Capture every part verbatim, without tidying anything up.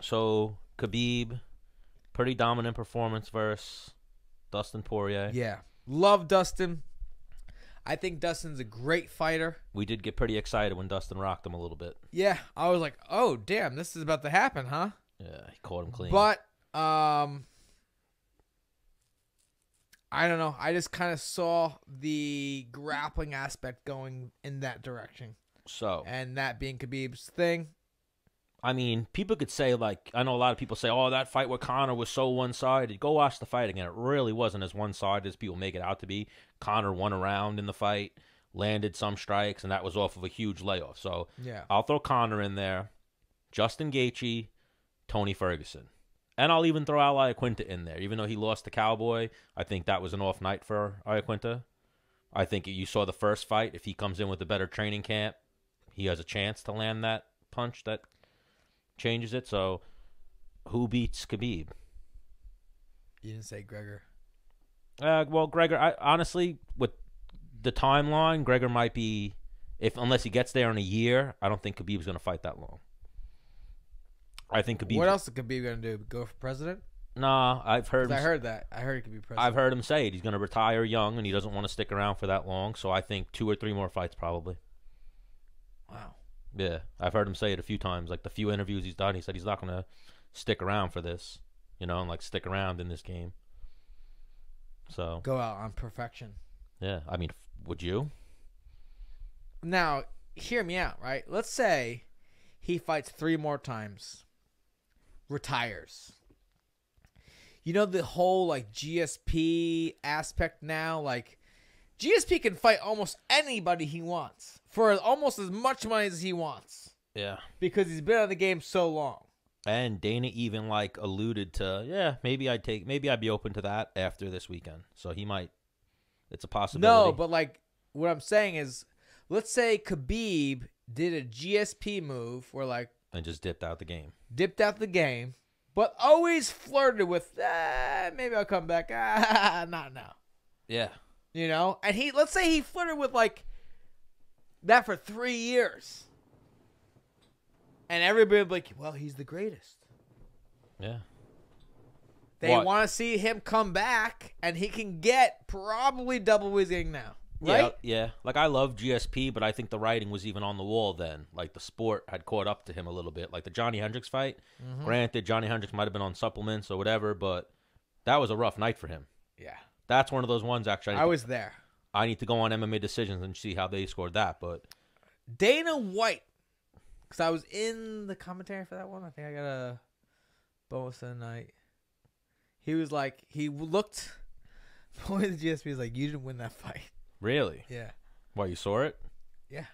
So Khabib, pretty dominant performance versus Dustin Poirier. Yeah, love Dustin. I think Dustin's a great fighter. We did get pretty excited when Dustin rocked him a little bit. Yeah, I was like, oh, damn, this is about to happen, huh? Yeah, he caught him clean. But, um, I don't know. I just kind of saw the grappling aspect going in that direction. So. And that being Khabib's thing. I mean, people could say, like, I know a lot of people say, oh, that fight with Conor was so one-sided. Go watch the fight again. It really wasn't as one-sided as people make it out to be. Conor won a round in the fight, landed some strikes, and that was off of a huge layoff. So yeah. I'll throw Conor in there, Justin Gaethje, Tony Ferguson. And I'll even throw Al Iaquinta in there. Even though he lost to Cowboy, I think that was an off night for Iaquinta. I think you saw the first fight. If he comes in with a better training camp, he has a chance to land that punch that changes it. So who beats Khabib? You didn't say Gregor. Uh, well, Gregor, I, honestly, with the timeline, Gregor might be, if unless he gets there in a year, I don't think Khabib's going to fight that long. I think Khabib. What else is Khabib going to do? Go for president? Nah, I've heard. Him, I heard that. I heard he could be president. I've heard him say it. He's going to retire young, and he doesn't want to stick around for that long. So I think two or three more fights probably. Wow. Yeah, I've heard him say it a few times. Like the few interviews he's done, he said he's not going to stick around for this, you know, and like stick around in this game. So go out on perfection. Yeah, I mean, would you? Now, hear me out, right? Let's say he fights three more times, retires. You know the whole like G S P aspect now, like G S P can fight almost anybody he wants for almost as much money as he wants. Yeah. Because he's been out of the game so long. And Dana even like alluded to, yeah, maybe I'd take, maybe I'd be open to that after this weekend. So he might, it's a possibility. No, but like what I'm saying is, let's say Khabib did a G S P move where like. And just dipped out the game. Dipped out the game, but always flirted with, ah, maybe I'll come back. Ah, not now. Yeah. You know, and he, let's say he flirted with like that for three years. And everybody would be like, well, he's the greatest. Yeah. They want to see him come back, and he can get probably double what he's getting now. Right? Yeah, yeah. Like, I love G S P, but I think the writing was even on the wall then. Like, the sport had caught up to him a little bit. Like, the Johnny Hendricks fight. Mm-hmm. Granted, Johnny Hendricks might have been on supplements or whatever, but that was a rough night for him. Yeah. That's one of those ones, actually. I, I was to, there. I need to go on M M A Decisions and see how they scored that. But Dana White, because I was in the commentary for that one. I think I got a bonus tonight. He was like, he looked. Boy, the G S P was like, you didn't win that fight. Really? Yeah. Why, you saw it? Yeah.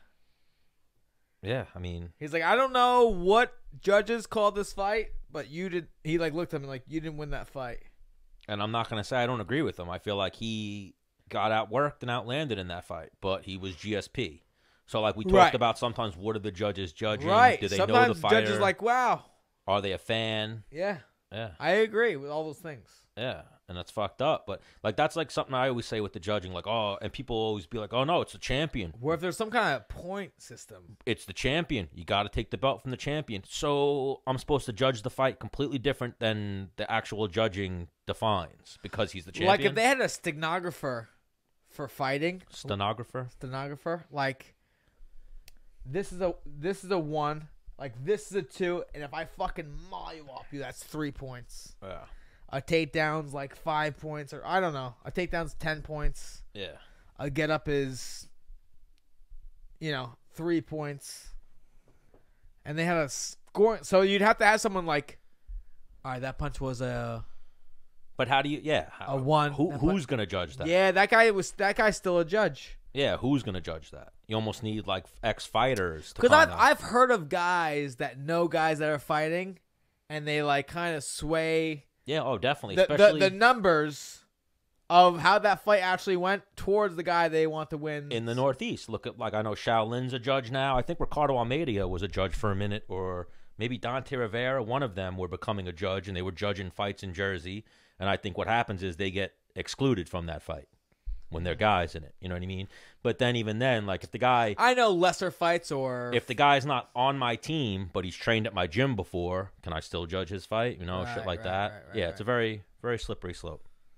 Yeah, I mean. He's like, I don't know what judges called this fight, but you did. He like looked at him and like, you didn't win that fight. And I'm not going to say I don't agree with him. I feel like he got outworked and outlanded in that fight, but he was G S P. So, like, we talked right. about sometimes what are the judges judging? Right. Do they sometimes know the fighter? Judges like, wow. Are they a fan? Yeah. Yeah. I agree with all those things. Yeah. And that's fucked up. But, like, that's, like, something I always say with the judging. Like, oh, and people always be like, oh, no, it's a champion. Well, if there's some kind of point system. It's the champion. You got to take the belt from the champion. So I'm supposed to judge the fight completely different than the actual judging defines because he's the champion. Like, if they had a stenographer for fighting. Stenographer? Stenographer. Like, this is a this is a one. Like, this is a two. And if I fucking maul you off you, that's three points. Yeah. A takedown's like five points, or I don't know. A takedown's ten points. Yeah. A get up is, you know, three points. And they had a score, so you'd have to have someone like, all right, that punch was a. But how do you? Yeah. How, a one. Who, who's gonna judge that? Yeah, that guy was. That guy's still a judge. Yeah, who's gonna judge that? You almost need like ex fighters. Because I've out. I've heard of guys that know guys that are fighting, and they like kind of sway. Yeah, oh, definitely. The, Especially the, the numbers of how that fight actually went towards the guy they want to win. In the Northeast, look at, like, I know Shaolin's a judge now. I think Ricardo Almeida was a judge for a minute, or maybe Dante Rivera, one of them, were becoming a judge, and they were judging fights in Jersey. And I think what happens is they get excluded from that fight when their guy's in it. You know what I mean? But then even then, like if the guy... I know lesser fights or... If the guy's not on my team, but he's trained at my gym before, can I still judge his fight? You know, right, shit like right, that. Right, right, yeah, right. It's a very, very slippery slope.